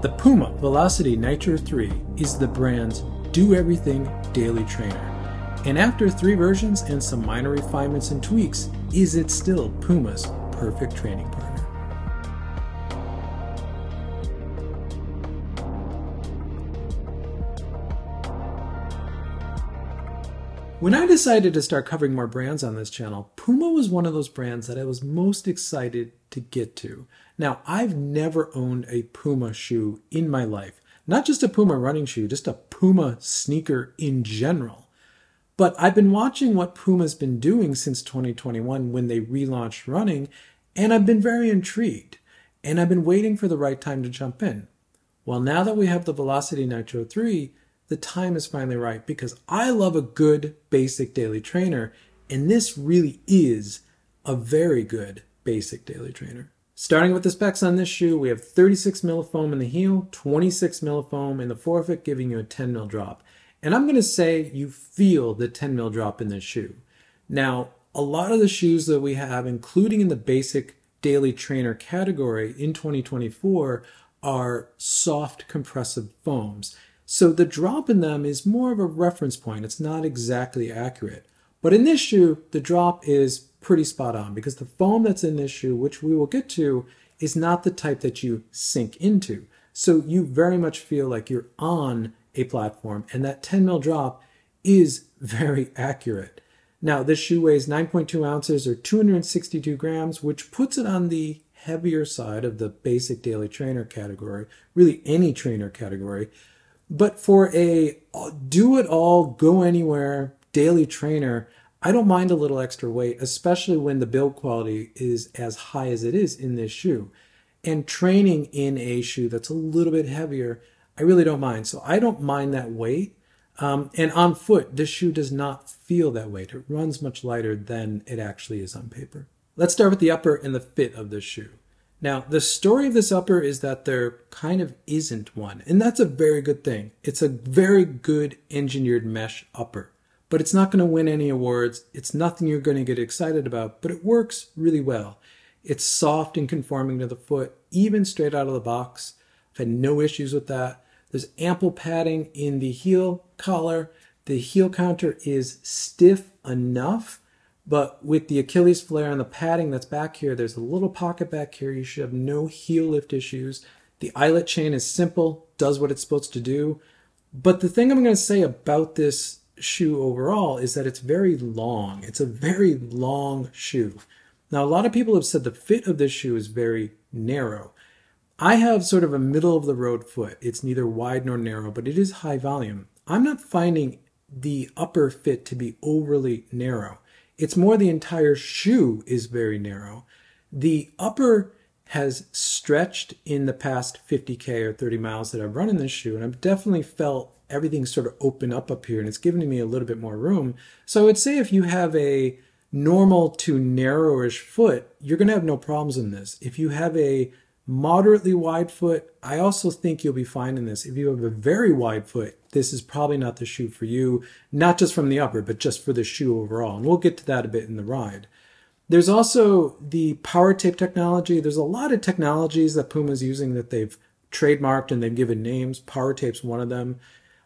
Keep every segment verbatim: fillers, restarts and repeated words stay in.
The Puma Velocity Nitro three is the brand's do-everything daily trainer, and after three versions and some minor refinements and tweaks, is it still Puma's perfect training partner. When I decided to start covering more brands on this channel, Puma was one of those brands that I was most excited to get to. Now, I've never owned a Puma shoe in my life. Not just a Puma running shoe, just a Puma sneaker in general. But I've been watching what Puma's been doing since twenty twenty-one when they relaunched running, and I've been very intrigued. And I've been waiting for the right time to jump in. Well, now that we have the Velocity Nitro three, the time is finally right, because I love a good basic daily trainer, and this really is a very good basic daily trainer. Starting with the specs on this shoe, we have thirty-six mil foam in the heel, twenty-six mil foam in the forefoot, giving you a ten mil drop. And I'm gonna say you feel the ten mil drop in this shoe. Now, a lot of the shoes that we have, including in the basic daily trainer category in twenty twenty-four, are soft compressive foams. So the drop in them is more of a reference point. It's not exactly accurate. But in this shoe, the drop is pretty spot on, because the foam that's in this shoe, which we will get to, is not the type that you sink into. So you very much feel like you're on a platform, and that ten mil drop is very accurate. Now, this shoe weighs nine point two ounces or two hundred sixty-two grams, which puts it on the heavier side of the basic daily trainer category, really any trainer category. But for a do-it-all, go-anywhere daily trainer, I don't mind a little extra weight, especially when the build quality is as high as it is in this shoe. And training in a shoe that's a little bit heavier, I really don't mind. So I don't mind that weight. Um, and on foot, this shoe does not feel that weight. It runs much lighter than it actually is on paper. Let's start with the upper and the fit of this shoe. Now, the story of this upper is that there kind of isn't one, and that's a very good thing. It's a very good engineered mesh upper, but it's not going to win any awards. It's nothing you're going to get excited about, but it works really well. It's soft and conforming to the foot, even straight out of the box. I've had no issues with that. There's ample padding in the heel collar. The heel counter is stiff enough, but with the Achilles flare and the padding that's back here, there's a little pocket back here. You should have no heel lift issues. The eyelet chain is simple, does what it's supposed to do. But the thing I'm going to say about this shoe overall is that it's very long. It's a very long shoe. Now, a lot of people have said the fit of this shoe is very narrow. I have sort of a middle-of-the-road foot. It's neither wide nor narrow, but it is high volume. I'm not finding the upper fit to be overly narrow. It's more the entire shoe is very narrow. The upper has stretched in the past fifty K or thirty miles that I've run in this shoe, and I've definitely felt everything sort of open up up here, and it's given me a little bit more room. So I would say if you have a normal to narrowish foot, you're going to have no problems in this. If you have a moderately wide foot, I also think you'll be fine in this. If you have a very wide foot, this is probably not the shoe for you, not just from the upper, but just for the shoe overall. And we'll get to that a bit in the ride. There's also the power tape technology. There's a lot of technologies that Puma's using that they've trademarked and they've given names. Power tape's one of them.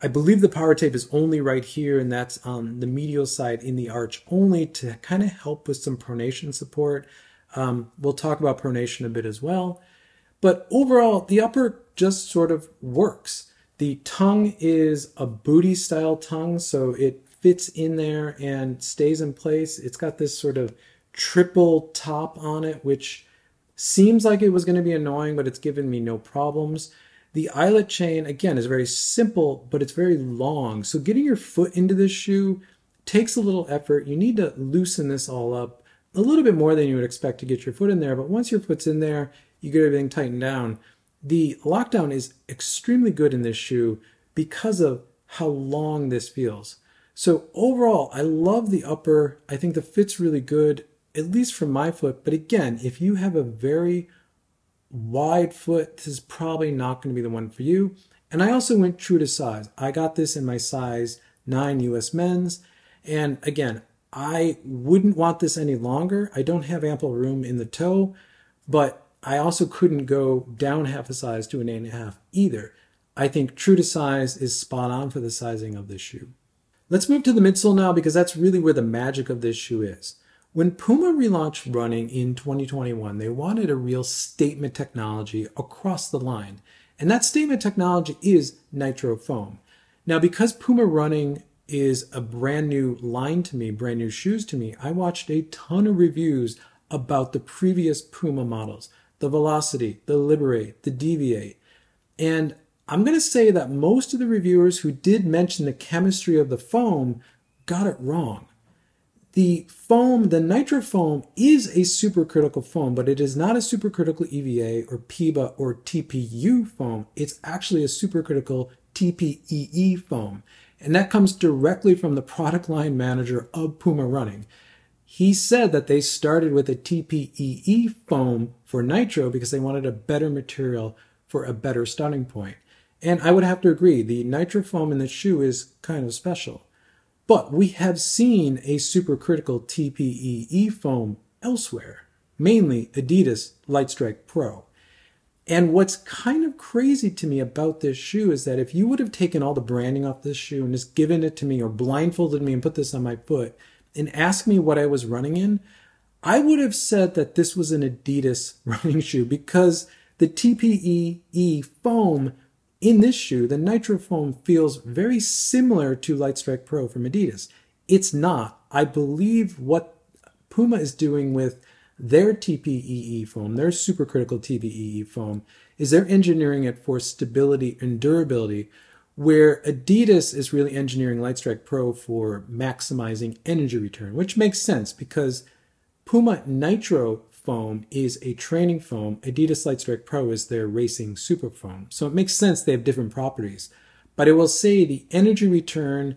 I believe the power tape is only right here, and that's on the medial side in the arch only, to kind of help with some pronation support. Um, we'll talk about pronation a bit as well. But overall, the upper just sort of works. The tongue is a booty style tongue, so it fits in there and stays in place. It's got this sort of triple top on it, which seems like it was going to be annoying, but it's given me no problems. The eyelet chain, again, is very simple, but it's very long. So getting your foot into this shoe takes a little effort. You need to loosen this all up a little bit more than you would expect to get your foot in there. But once your foot's in there, you get everything tightened down. The lockdown is extremely good in this shoe because of how long this feels. So overall, I love the upper. I think the fit's really good, at least for my foot. But again, if you have a very wide foot, this is probably not going to be the one for you. And I also went true to size. I got this in my size nine U S men's. And again, I wouldn't want this any longer. I don't have ample room in the toe, but I also couldn't go down half a size to an eight and a half either. I think true to size is spot on for the sizing of this shoe. Let's move to the midsole now, because that's really where the magic of this shoe is. When Puma relaunched running in twenty twenty-one, they wanted a real statement technology across the line. And that statement technology is Nitro Foam. Now, because Puma running is a brand new line to me, brand new shoes to me, I watched a ton of reviews about the previous Puma models, the Velocity, the Liberate, the Deviate. And I'm going to say that most of the reviewers who did mention the chemistry of the foam got it wrong. The foam, the Nitro Foam, is a supercritical foam, but it is not a supercritical E V A or P E B A or T P U foam. It's actually a supercritical T P E E foam. And that comes directly from the product line manager of Puma running. He said that they started with a T P E E foam for Nitro because they wanted a better material for a better starting point. And I would have to agree, the Nitro Foam in the shoe is kind of special. But we have seen a supercritical T P E E foam elsewhere, mainly Adidas Lightstrike Pro. And what's kind of crazy to me about this shoe is that if you would have taken all the branding off this shoe and just given it to me or blindfolded me and put this on my foot and asked me what I was running in, I would have said that this was an Adidas running shoe, because the T P E E foam in this shoe, the Nitro Foam, feels very similar to Lightstrike Pro from Adidas. It's not. I believe what Puma is doing with their T P E E foam, their supercritical T P E E foam, is they're engineering it for stability and durability, where Adidas is really engineering Lightstrike Pro for maximizing energy return, which makes sense because Puma Nitro Foam is a training foam. Adidas Lightstrike Pro is their racing super foam. So it makes sense they have different properties. But I will say the energy return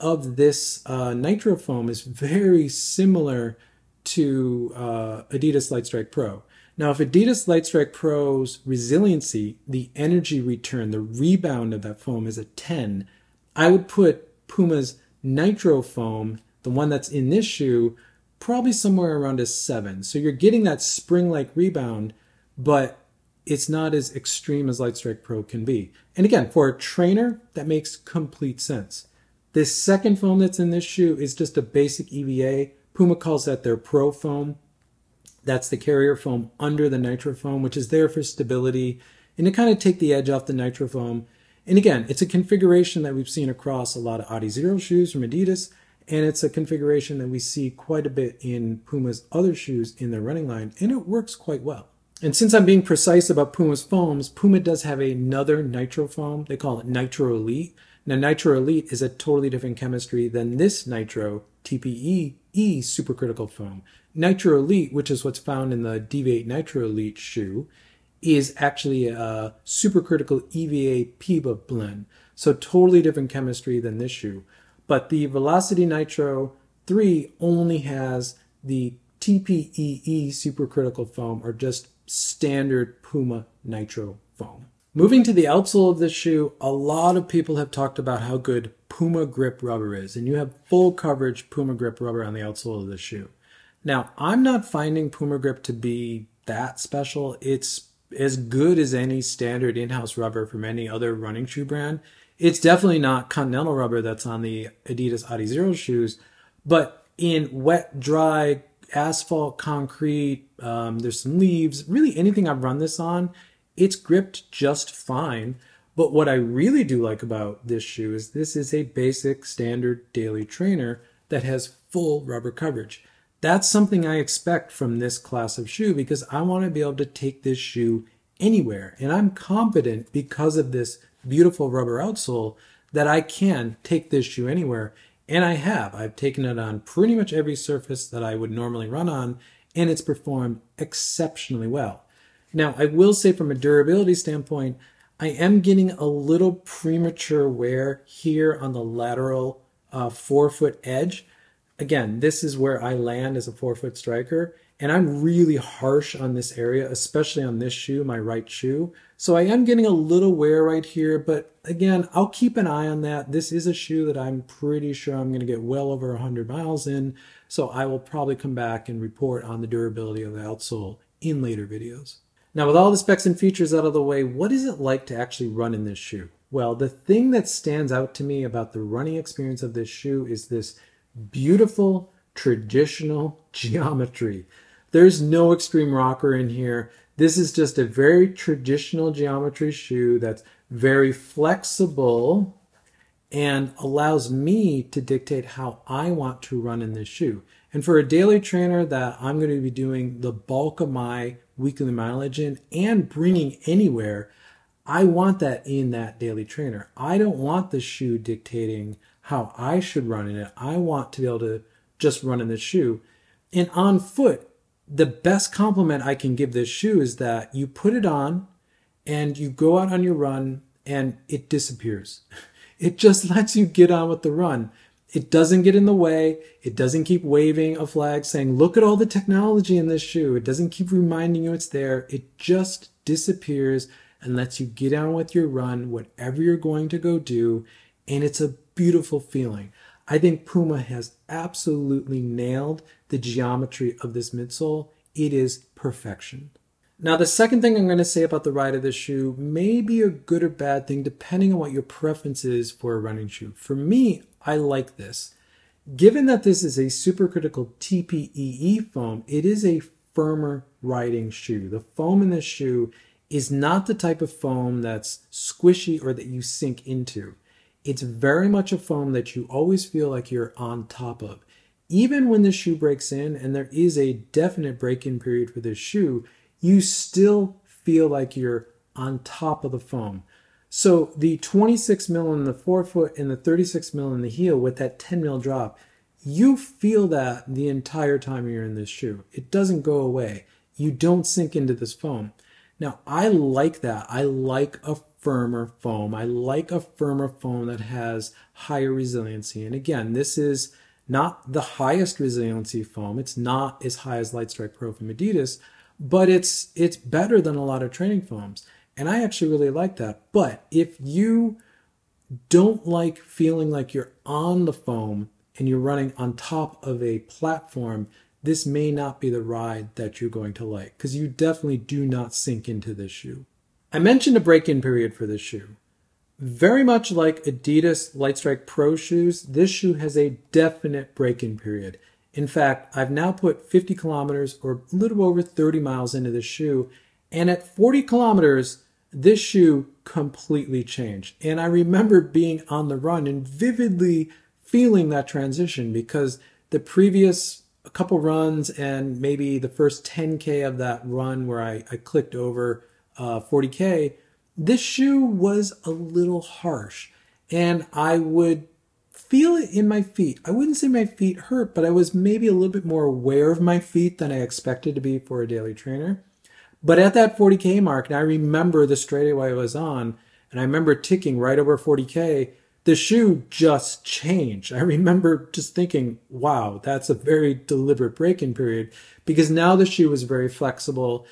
of this uh, Nitro Foam is very similar to uh, Adidas Lightstrike Pro. Now, if Adidas Lightstrike Pro's resiliency, the energy return, the rebound of that foam is a ten, I would put Puma's Nitro Foam, the one that's in this shoe, probably somewhere around a seven. So you're getting that spring-like rebound, but it's not as extreme as Lightstrike Pro can be. And again, for a trainer, that makes complete sense. This second foam that's in this shoe is just a basic E V A. Puma calls that their Pro Foam. That's the carrier foam under the Nitro Foam, which is there for stability and to kind of take the edge off the Nitro Foam. And again, it's a configuration that we've seen across a lot of Adizero shoes from Adidas. And it's a configuration that we see quite a bit in Puma's other shoes in their running line, and it works quite well. And since I'm being precise about Puma's foams, Puma does have another Nitro Foam. They call it Nitro Elite. Now, Nitro Elite is a totally different chemistry than this Nitro T P E E supercritical foam. Nitro Elite, which is what's found in the Deviate Nitro Elite shoe, is actually a supercritical E V A P E B A blend. So totally different chemistry than this shoe. But the Velocity Nitro three only has the T P E E supercritical foam, or just standard Puma Nitro Foam. Moving to the outsole of this shoe, a lot of people have talked about how good Puma Grip rubber is, and you have full coverage Puma Grip rubber on the outsole of this shoe. Now, I'm not finding Puma Grip to be that special. It's as good as any standard in-house rubber from any other running shoe brand. It's definitely not continental rubber that's on the Adidas Adizero shoes, but in wet, dry, asphalt, concrete, um, there's some leaves, really anything I've run this on, it's gripped just fine. But what I really do like about this shoe is this is a basic standard daily trainer that has full rubber coverage. That's something I expect from this class of shoe, because I want to be able to take this shoe anywhere. And I'm confident, because of this beautiful rubber outsole, that I can take this shoe anywhere. And I have. I've taken it on pretty much every surface that I would normally run on, and it's performed exceptionally well. Now, I will say, from a durability standpoint, I am getting a little premature wear here on the lateral uh, forefoot edge. Again, this is where I land as a forefoot striker, and I'm really harsh on this area, especially on this shoe, my right shoe. So I am getting a little wear right here, but again, I'll keep an eye on that. This is a shoe that I'm pretty sure I'm going to get well over one hundred miles in, so I will probably come back and report on the durability of the outsole in later videos. Now, with all the specs and features out of the way, what is it like to actually run in this shoe? Well, the thing that stands out to me about the running experience of this shoe is this beautiful, traditional geometry. There's no extreme rocker in here. This is just a very traditional geometry shoe that's very flexible and allows me to dictate how I want to run in this shoe. And for a daily trainer that I'm going to be doing the bulk of my weekly mileage in and bringing anywhere, I want that in that daily trainer. I don't want the shoe dictating how I should run in it. I want to be able to just run in the shoe. And on foot, the best compliment I can give this shoe is that you put it on and you go out on your run and it disappears. It just lets you get on with the run. It doesn't get in the way. It doesn't keep waving a flag saying, look at all the technology in this shoe. It doesn't keep reminding you it's there. It just disappears and lets you get on with your run, whatever you're going to go do. And it's a beautiful feeling. I think Puma has absolutely nailed the geometry of this midsole. It is perfection. Now, the second thing I'm going to say about the ride of this shoe may be a good or bad thing depending on what your preference is for a running shoe. For me, I like this. Given that this is a supercritical T P E E foam, it is a firmer riding shoe. The foam in this shoe is not the type of foam that's squishy or that you sink into. It's very much a foam that you always feel like you're on top of. Even when the shoe breaks in, and there is a definite break-in period for this shoe, you still feel like you're on top of the foam. So the twenty-six mil in the forefoot and the thirty-six mil in the heel with that ten mil drop, you feel that the entire time you're in this shoe. It doesn't go away. You don't sink into this foam. Now, I like that. I like a firmer foam. I like a firmer foam that has higher resiliency. And again, this is not the highest resiliency foam. It's not as high as Lightstrike Pro from Adidas, but it's it's better than a lot of training foams. And I actually really like that. But if you don't like feeling like you're on the foam and you're running on top of a platform, this may not be the ride that you're going to like, because you definitely do not sink into this shoe. I mentioned a break-in period for this shoe. Very much like Adidas Lightstrike Pro shoes, this shoe has a definite break-in period. In fact, I've now put fifty kilometers or a little over thirty miles into this shoe, and at forty kilometers, this shoe completely changed. And I remember being on the run and vividly feeling that transition, because the previous couple runs and maybe the first ten K of that run where I, I clicked over uh, forty K, this shoe was a little harsh. And I would feel it in my feet. I wouldn't say my feet hurt, but I was maybe a little bit more aware of my feet than I expected to be for a daily trainer. But at that forty K mark, and I remember the straightaway I was on, and I remember ticking right over forty K, the shoe just changed. I remember just thinking, wow, that's a very deliberate break-in period, because now the shoe was very flexible.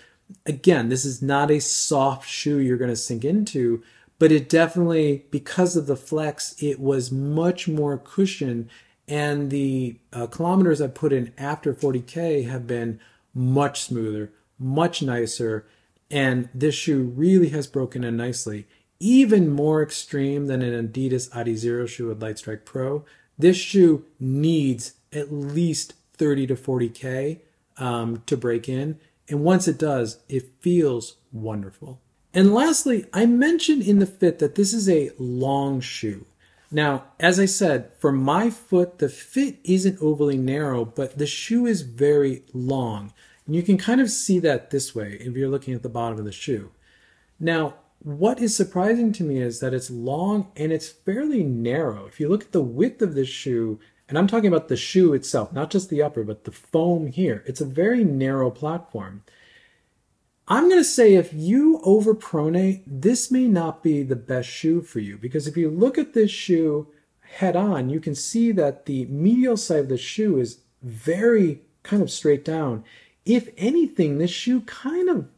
Again, this is not a soft shoe you're going to sink into, but it definitely, because of the flex, it was much more cushioned, and the uh, kilometers I put in after forty K have been much smoother, much nicer, and this shoe really has broken in nicely. Even more extreme than an Adidas Adizero shoe with Lightstrike Pro, this shoe needs at least thirty to forty K um, to break in. And once it does, it feels wonderful. And lastly, I mentioned in the fit that this is a long shoe. Now, as I said, for my foot, the fit isn't overly narrow, but the shoe is very long. And you can kind of see that this way if you're looking at the bottom of the shoe. Now, what is surprising to me is that it's long and it's fairly narrow. If you look at the width of this shoe, and I'm talking about the shoe itself, not just the upper, but the foam here, it's a very narrow platform. I'm going to say if you overpronate, this may not be the best shoe for you, because if you look at this shoe head on, you can see that the medial side of the shoe is very kind of straight down. If anything, this shoe kind of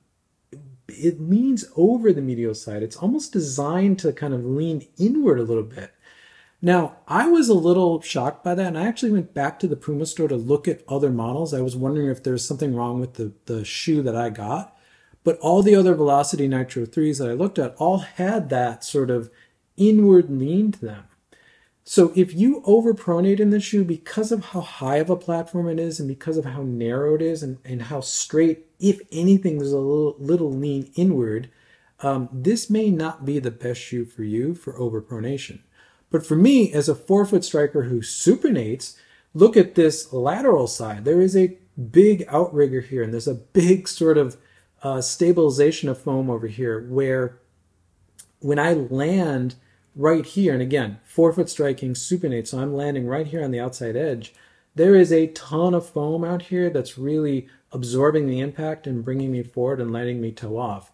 it leans over the medial side. It's almost designed to kind of lean inward a little bit. Now, I was a little shocked by that, and I actually went back to the Puma store to look at other models. I was wondering if there was something wrong with the, the shoe that I got. But all the other Velocity Nitro threes that I looked at all had that sort of inward lean to them. So if you overpronate in the shoe because of how high of a platform it is and because of how narrow it is and, and how straight, if anything, there's a little, little lean inward, um, this may not be the best shoe for you for overpronation. But for me, as a forefoot striker who supinates, look at this lateral side. There is a big outrigger here, and there's a big sort of uh, stabilization of foam over here where when I land right here, and again, forefoot striking, supinate, so I'm landing right here on the outside edge, there is a ton of foam out here that's really absorbing the impact and bringing me forward and letting me toe off.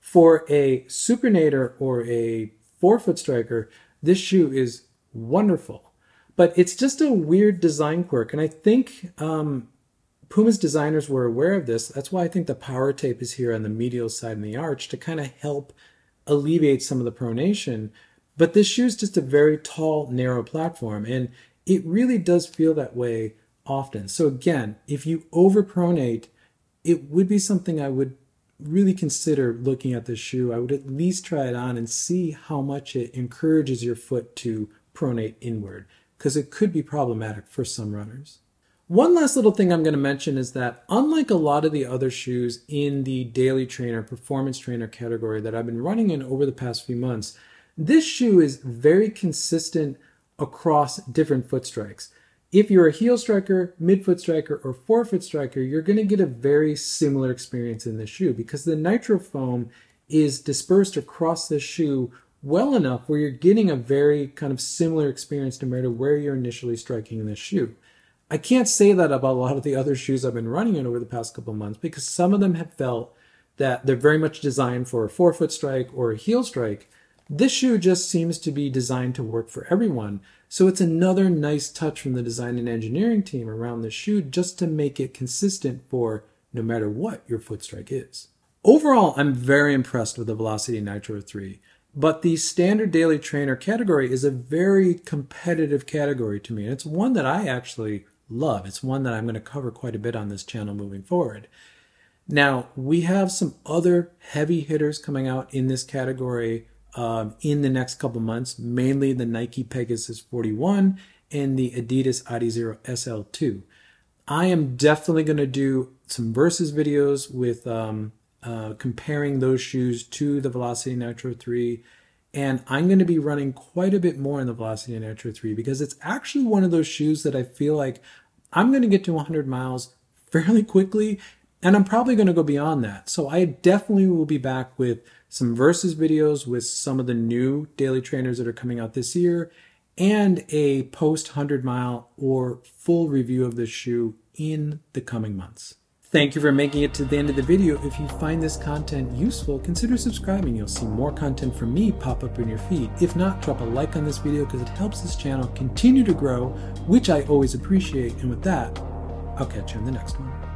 For a supinator or a forefoot striker, this shoe is wonderful, but it's just a weird design quirk, and I think um, Puma's designers were aware of this. That's why I think the power tape is here on the medial side in the arch to kind of help alleviate some of the pronation. But this shoe is just a very tall, narrow platform, and it really does feel that way often. So again, if you overpronate, it would be something I would really consider looking at this shoe. I would at least try it on and see how much it encourages your foot to pronate inward, because it could be problematic for some runners. One last little thing I'm going to mention is that unlike a lot of the other shoes in the daily trainer, performance trainer category that I've been running in over the past few months, this shoe is very consistent across different foot strikes. If you're a heel striker, midfoot striker, or forefoot striker, you're going to get a very similar experience in this shoe because the nitro foam is dispersed across this shoe well enough where you're getting a very kind of similar experience no matter where you're initially striking in this shoe. I can't say that about a lot of the other shoes I've been running in over the past couple of months because some of them have felt that they're very much designed for a forefoot strike or a heel strike. This shoe just seems to be designed to work for everyone, so it's another nice touch from the design and engineering team around the shoe just to make it consistent for no matter what your foot strike is. Overall, I'm very impressed with the Velocity Nitro three, but the standard daily trainer category is a very competitive category to me, and it's one that I actually love. It's one that I'm going to cover quite a bit on this channel moving forward. Now, we have some other heavy hitters coming out in this category Um, in the next couple months, mainly the Nike Pegasus forty-one and the Adidas Adizero S L two. I am definitely going to do some versus videos with um, uh, comparing those shoes to the Velocity Nitro three, and I'm going to be running quite a bit more in the Velocity Nitro three because it's actually one of those shoes that I feel like I'm going to get to one hundred miles fairly quickly, and I'm probably going to go beyond that. So I definitely will be back with some versus videos with some of the new daily trainers that are coming out this year, and a post one hundred mile or full review of this shoe in the coming months. Thank you for making it to the end of the video. If you find this content useful, consider subscribing. You'll see more content from me pop up in your feed. If not, drop a like on this video because it helps this channel continue to grow, which I always appreciate. And with that, I'll catch you in the next one.